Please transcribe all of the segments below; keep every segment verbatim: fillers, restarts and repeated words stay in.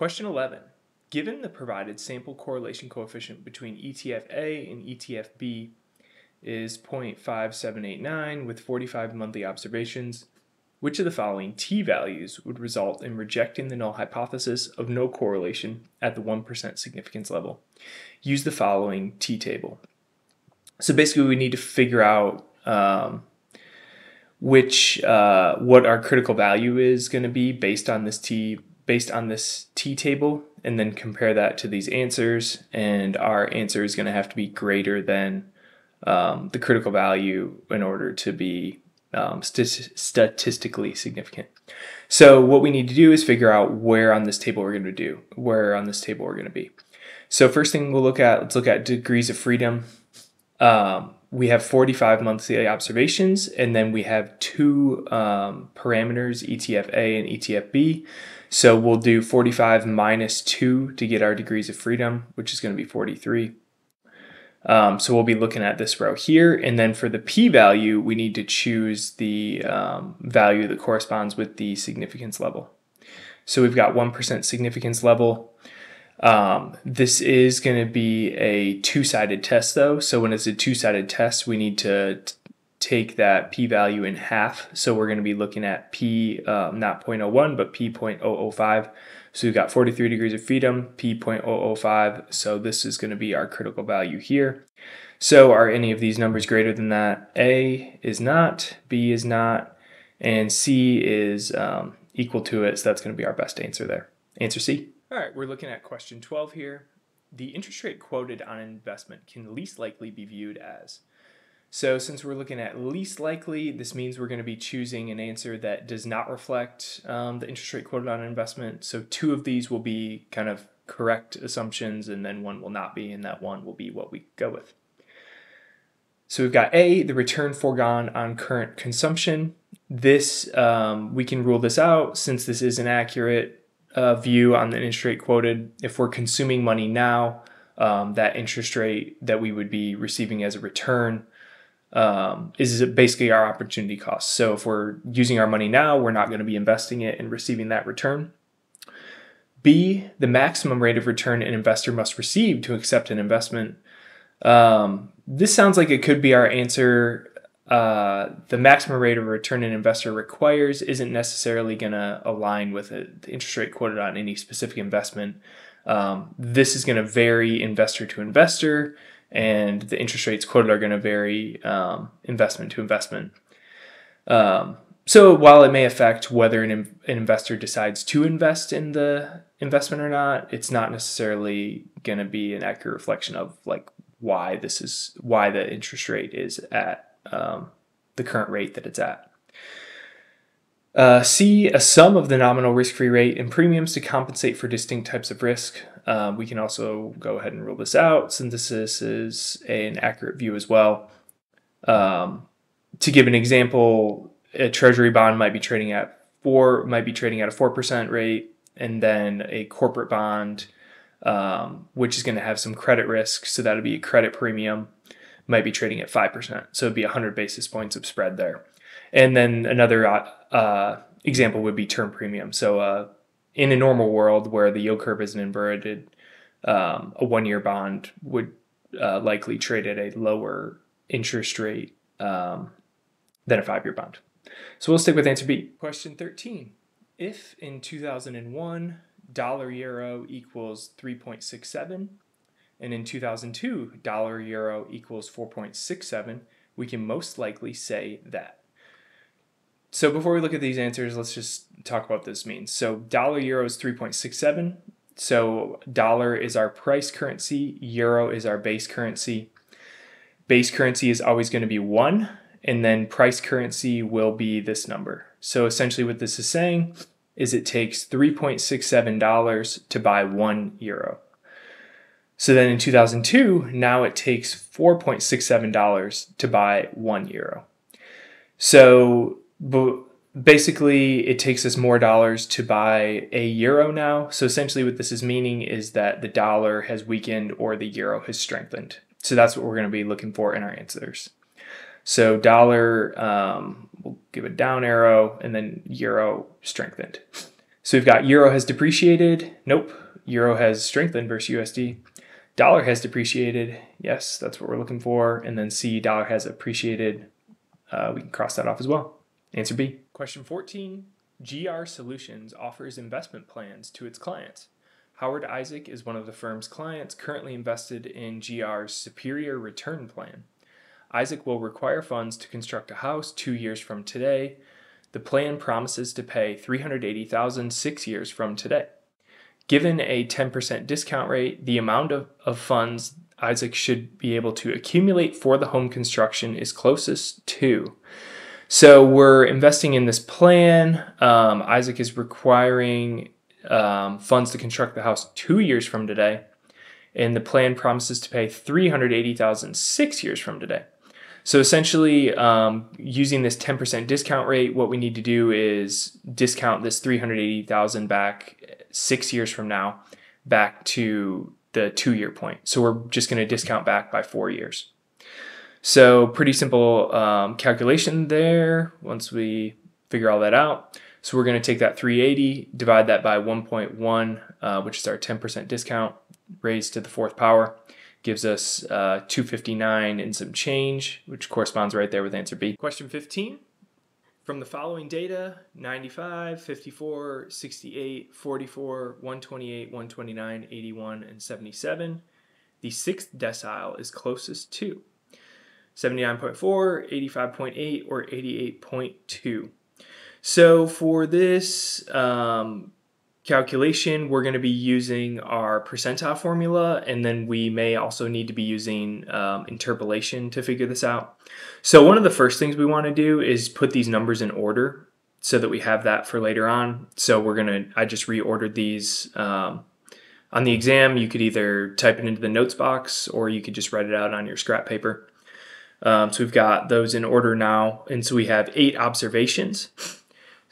Question eleven. Given the provided sample correlation coefficient between E T F A and E T F B is zero point five seven eight nine with forty-five monthly observations, which of the following T values would result in rejecting the null hypothesis of no correlation at the one percent significance level? Use the following T table. So basically we need to figure out um, which uh, what our critical value is going to be based on this T based on this T table, and then compare that to these answers, and our answer is going to have to be greater than um, the critical value in order to be Um, st statistically significant. So what we need to do is figure out where on this table we're going to do, where on this table we're going to be. So first thing we'll look at, let's look at degrees of freedom. Um, we have forty-five monthly observations, and then we have two um, parameters, E T F A and E T F B. So we'll do forty-five minus two to get our degrees of freedom, which is going to be forty-three. Um, so we'll be looking at this row here, and then for the p-value we need to choose the um, value that corresponds with the significance level. So we've got one percent significance level. Um, this is going to be a two-sided test though, so when it's a two-sided test we need to take that p-value in half, so we're going to be looking at p um, not zero point zero one but p zero point zero zero five. So we've got forty-three degrees of freedom, p zero point zero zero five, so this is going to be our critical value here. So are any of these numbers greater than that? A is not, B is not, and C is um, equal to it, so that's going to be our best answer there. Answer C. All right, we're looking at question twelve here. The interest rate quoted on an investment can least likely be viewed as. So since we're looking at least likely, this means we're going to be choosing an answer that does not reflect um, the interest rate quoted on an investment. So two of these will be kind of correct assumptions, and then one will not be, and that one will be what we go with. So we've got A, the return foregone on current consumption. This, um, we can rule this out since this is an accurate uh, view on the interest rate quoted. If we're consuming money now, um, that interest rate that we would be receiving as a return Um, is basically our opportunity cost. So if we're using our money now, we're not going to be investing it and receiving that return. B, the maximum rate of return an investor must receive to accept an investment. Um, this sounds like it could be our answer. Uh, the maximum rate of return an investor requires isn't necessarily going to align with it, the interest rate quoted on any specific investment. Um, this is going to vary investor to investor, and the interest rates quoted are going to vary um, investment to investment. Um, so while it may affect whether an, in an investor decides to invest in the investment or not, it's not necessarily going to be an accurate reflection of like why this is why the interest rate is at um, the current rate that it's at. Uh, C, a sum of the nominal risk-free rate and premiums to compensate for distinct types of risk. Uh, we can also go ahead and rule this out since this is a, an accurate view as well. Um, to give an example, a treasury bond might be trading at four, might be trading at a four percent rate, and then a corporate bond, um, which is going to have some credit risk, so that'll be a credit premium, might be trading at five percent. So it'd be a hundred basis points of spread there. And then another uh, example would be term premium. So uh, in a normal world where the yield curve isn't inverted, um, a one-year bond would uh, likely trade at a lower interest rate um, than a five-year bond. So we'll stick with answer B. Question thirteen. If in two thousand one, dollar euro equals three point six seven, and in two thousand two, dollar euro equals four point six seven, we can most likely say that. So before we look at these answers, let's just talk about what this means. So dollar euro is three point six seven. So dollar is our price currency. Euro is our base currency. Base currency is always going to be one. And then price currency will be this number. So essentially what this is saying is it takes three point six seven dollars to buy one euro. So then in two thousand two, now it takes four point six seven dollars to buy one euro. So But basically, it takes us more dollars to buy a euro now. So essentially what this is meaning is that the dollar has weakened or the euro has strengthened. So that's what we're going to be looking for in our answers. So dollar, um, we'll give a down arrow, and then euro strengthened. So we've got euro has depreciated. Nope. Euro has strengthened versus U S D. Dollar has depreciated. Yes, that's what we're looking for. And then C, dollar has appreciated. Uh, we can cross that off as well. Answer B. Question fourteen. G R Solutions offers investment plans to its clients. Howard Isaac is one of the firm's clients currently invested in G R's Superior Return Plan. Isaac will require funds to construct a house two years from today. The plan promises to pay three hundred eighty thousand dollars six years from today. Given a ten percent discount rate, the amount of, of funds Isaac should be able to accumulate for the home construction is closest to. So we're investing in this plan. Um, Isaac is requiring um, funds to construct the house two years from today, and the plan promises to pay three hundred eighty thousand dollars six years from today. So essentially, um, using this ten percent discount rate, what we need to do is discount this three hundred eighty thousand dollars back six years from now back to the two-year point. So we're just going to discount back by four years. So pretty simple um, calculation there once we figure all that out. So we're going to take that three eighty, divide that by one point one, uh, which is our ten percent discount, raised to the fourth power, gives us uh, two fifty-nine and some change, which corresponds right there with answer B. Question fifteen. From the following data, ninety-five, fifty-four, sixty-eight, forty-four, one twenty-eight, one twenty-nine, eighty-one, and seventy-seven, the sixth decile is closest to seventy-nine point four, eighty-five point eight, or eighty-eight point two. So for this um, calculation, we're going to be using our percentile formula, and then we may also need to be using um, interpolation to figure this out. So one of the first things we want to do is put these numbers in order so that we have that for later on. So we're going to, I just reordered these um, on the exam. You could either type it into the notes box, or you could just write it out on your scrap paper. Um, so we've got those in order now, and so we have eight observations.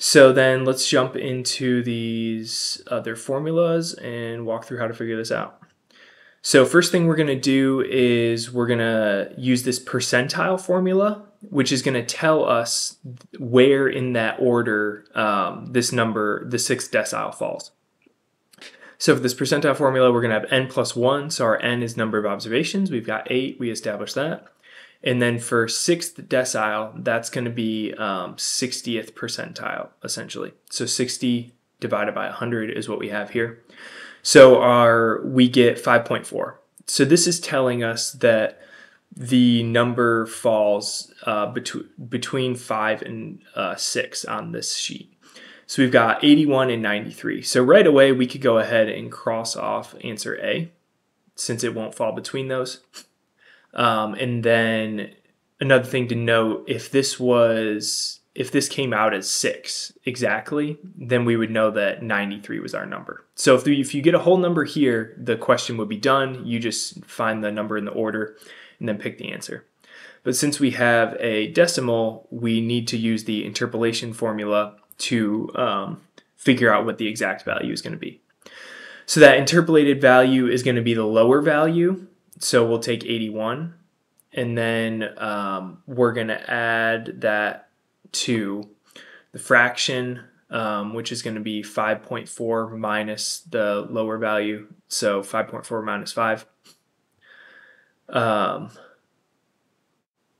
So then let's jump into these other formulas and walk through how to figure this out. So first thing we're going to do is we're going to use this percentile formula, which is going to tell us where in that order um, this number, the sixth decile, falls. So for this percentile formula, we're going to have n plus one. So our n is number of observations. We've got eight. We established that. And then for sixth decile, that's going to be um, sixtieth percentile, essentially. So sixty divided by one hundred is what we have here. So our we get five point four. So this is telling us that the number falls uh, between, between five and uh, six on this sheet. So we've got eighty-one and ninety-three. So right away, we could go ahead and cross off answer A, since it won't fall between those. Um, and then another thing to note, if this was, if this came out as six exactly, then we would know that ninety-three was our number. So if, the, if you get a whole number here, the question would be done. You just find the number in the order and then pick the answer. But since we have a decimal, we need to use the interpolation formula to um, figure out what the exact value is going to be. So that interpolated value is going to be the lower value. So we'll take eighty-one, and then um, we're going to add that to the fraction, um, which is going to be five point four minus the lower value. So five point four minus five. Um,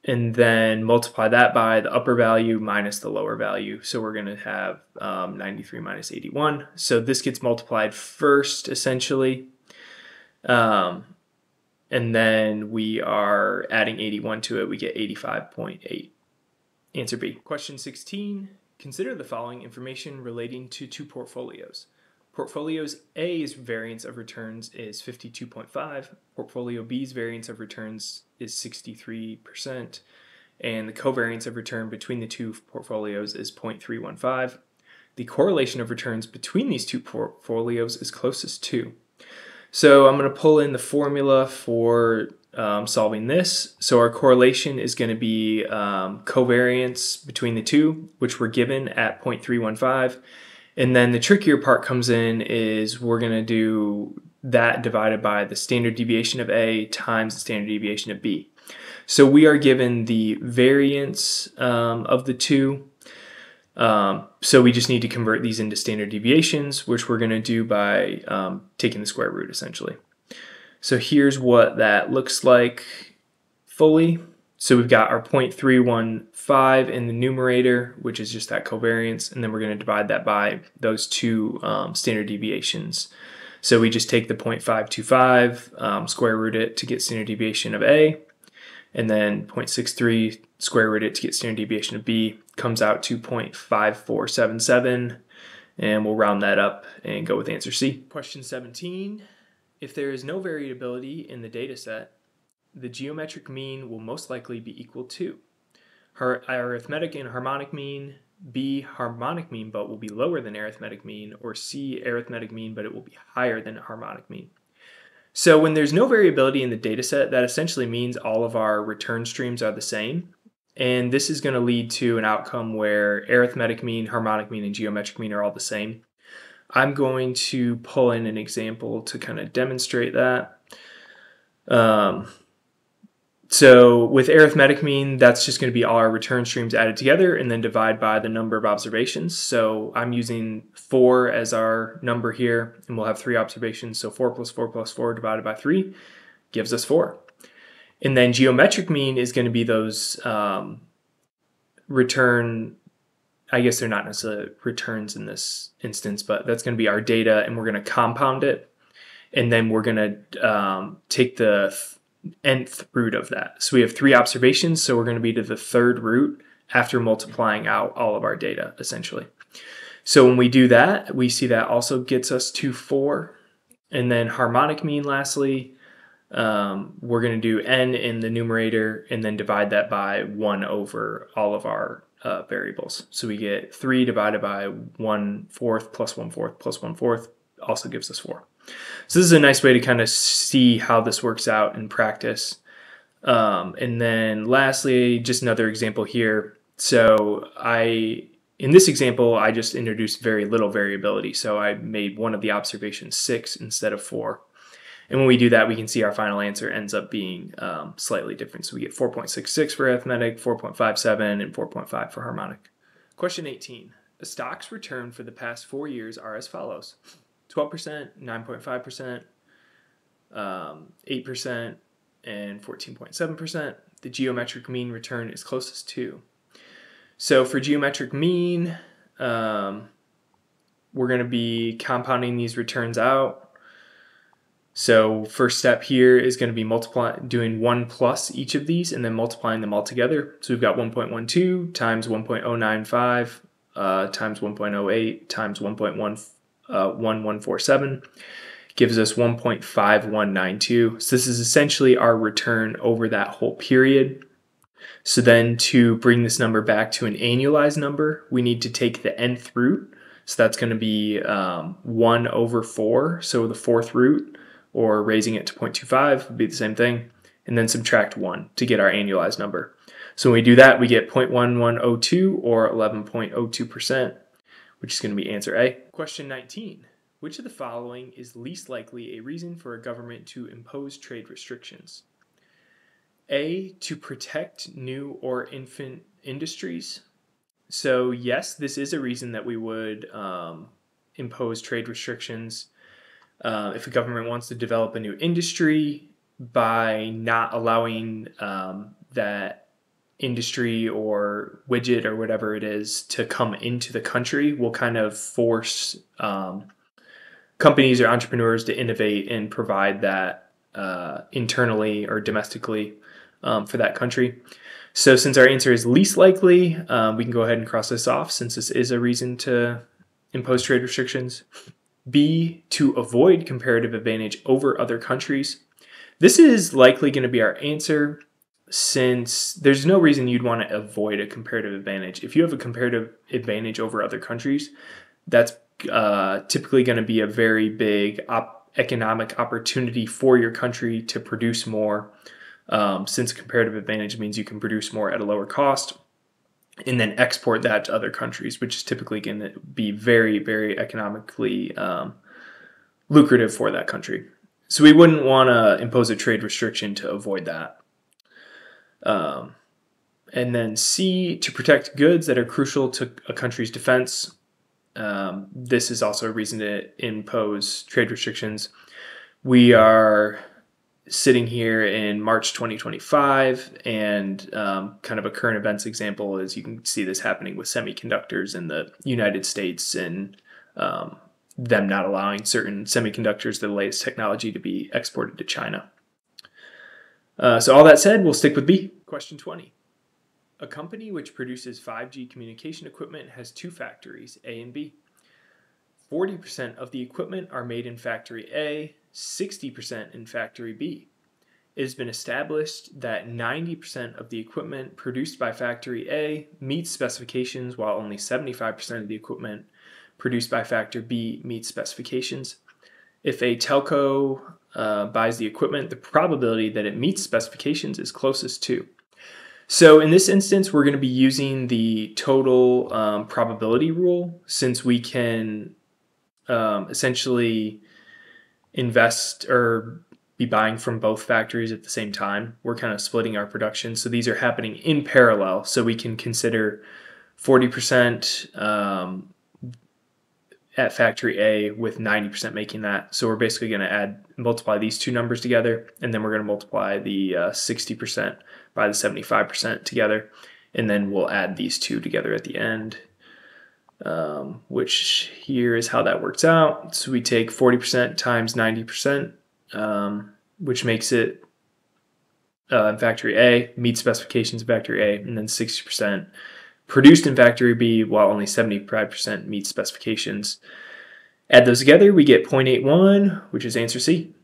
and then multiply that by the upper value minus the lower value. So we're going to have um, ninety-three minus eighty-one. So this gets multiplied first, essentially. Um, And then we are adding eighty-one to it. We get eighty-five point eight. Answer B. Question sixteen. Consider the following information relating to two portfolios. Portfolios A's variance of returns is fifty-two point five. Portfolio B's variance of returns is sixty-three percent. And the covariance of return between the two portfolios is zero point three one five. The correlation of returns between these two portfolios is closest to. So I'm going to pull in the formula for um, solving this. So our correlation is going to be um, covariance between the two, which we're given at zero point three one five. And then the trickier part comes in is we're going to do that divided by the standard deviation of A times the standard deviation of B. So we are given the variance um, of the two. Um, so we just need to convert these into standard deviations, which we're going to do by um, taking the square root, essentially. So here's what that looks like fully. So we've got our zero point three one five in the numerator, which is just that covariance, and then we're going to divide that by those two um, standard deviations. So we just take the zero point five two five, um, square root it to get standard deviation of A, and then zero point six three, square root it to get standard deviation of B, comes out to zero point five four seven seven, and we'll round that up and go with answer C. Question seventeen, if there is no variability in the data set, the geometric mean will most likely be equal to her arithmetic and harmonic mean, B, harmonic mean but will be lower than arithmetic mean, or C, arithmetic mean but it will be higher than harmonic mean. So when there's no variability in the data set, that essentially means all of our return streams are the same, and this is going to lead to an outcome where arithmetic mean, harmonic mean, and geometric mean are all the same. I'm going to pull in an example to kind of demonstrate that. Um, So with arithmetic mean, that's just going to be all our return streams added together and then divide by the number of observations. So I'm using four as our number here, and we'll have three observations. So four plus four plus four divided by three gives us four. And then geometric mean is going to be those um, return, I guess they're not necessarily returns in this instance, but that's going to be our data, and we're going to compound it. And then we're going to um, take the th nth root of that. So we have three observations, so we're going to be to the third root after multiplying out all of our data, essentially. So when we do that, we see that also gets us to four. And then harmonic mean, lastly, um, we're going to do n in the numerator and then divide that by one over all of our uh, variables. So we get three divided by one fourth plus one fourth plus one fourth also gives us four. So this is a nice way to kind of see how this works out in practice. Um, and then lastly, just another example here. So I, in this example, I just introduced very little variability. So I made one of the observations six instead of four. And when we do that, we can see our final answer ends up being um, slightly different. So we get four point six six for arithmetic, four point five seven, and four point five for harmonic. Question eighteen, a stock's return for the past four years are as follows. twelve percent, nine point five percent, um, eight percent, and fourteen point seven percent. The geometric mean return is closest to. So for geometric mean, um, we're going to be compounding these returns out. So first step here is going to be multiplying, doing one plus each of these and then multiplying them all together. So we've got one point one two times one point zero nine five uh, times one point zero eight times one point one four. Uh, one one four seven gives us one point five one nine two. So this is essentially our return over that whole period. So then to bring this number back to an annualized number, we need to take the nth root. So that's going to be um, one over four. So the fourth root, or raising it to zero point two five would be the same thing. And then subtract one to get our annualized number. So when we do that, we get zero point one one zero two or eleven point zero two percent. Which is going to be answer A. Question nineteen, which of the following is least likely a reason for a government to impose trade restrictions? A, to protect new or infant industries. So yes, this is a reason that we would um, impose trade restrictions. Uh, if a government wants to develop a new industry, by not allowing um, that industry or widget or whatever it is to come into the country, will kind of force um, companies or entrepreneurs to innovate and provide that uh, internally or domestically um, for that country. So since our answer is least likely, um, we can go ahead and cross this off since this is a reason to impose trade restrictions. B, to avoid comparative advantage over other countries. This is likely going to be our answer, since there's no reason you'd want to avoid a comparative advantage. If you have a comparative advantage over other countries, that's uh, typically going to be a very big op economic opportunity for your country to produce more, um, since comparative advantage means you can produce more at a lower cost and then export that to other countries, which is typically going to be very, very economically um, lucrative for that country. So we wouldn't want to impose a trade restriction to avoid that. Um, And then C, to protect goods that are crucial to a country's defense. Um, this is also a reason to impose trade restrictions. We are sitting here in March twenty twenty-five, and um, kind of a current events example is you can see this happening with semiconductors in the United States, and um, them not allowing certain semiconductors, the latest technology, to be exported to China. Uh, so all that said, we'll stick with B. Question twenty. A company which produces five G communication equipment has two factories, A and B. forty percent of the equipment are made in factory A, sixty percent in factory B. It has been established that ninety percent of the equipment produced by factory A meets specifications, while only seventy-five percent of the equipment produced by factory B meets specifications. If a telco uh, buys the equipment, the probability that it meets specifications is closest to. So in this instance, we're going to be using the total um, probability rule, since we can um, essentially invest or be buying from both factories at the same time. We're kind of splitting our production. So these are happening in parallel. So we can consider forty percent um, at factory A with ninety percent making that. So we're basically going to add, multiply these two numbers together, and then we're going to multiply the uh, sixty percent by the seventy-five percent together, and then we'll add these two together at the end, um, which here is how that works out. So we take forty percent times ninety percent, um, which makes it uh, in factory A, meet specifications in factory A, and then sixty percent produced in factory B, while only seventy-five percent meets specifications. Add those together, we get zero point eight one, which is answer C.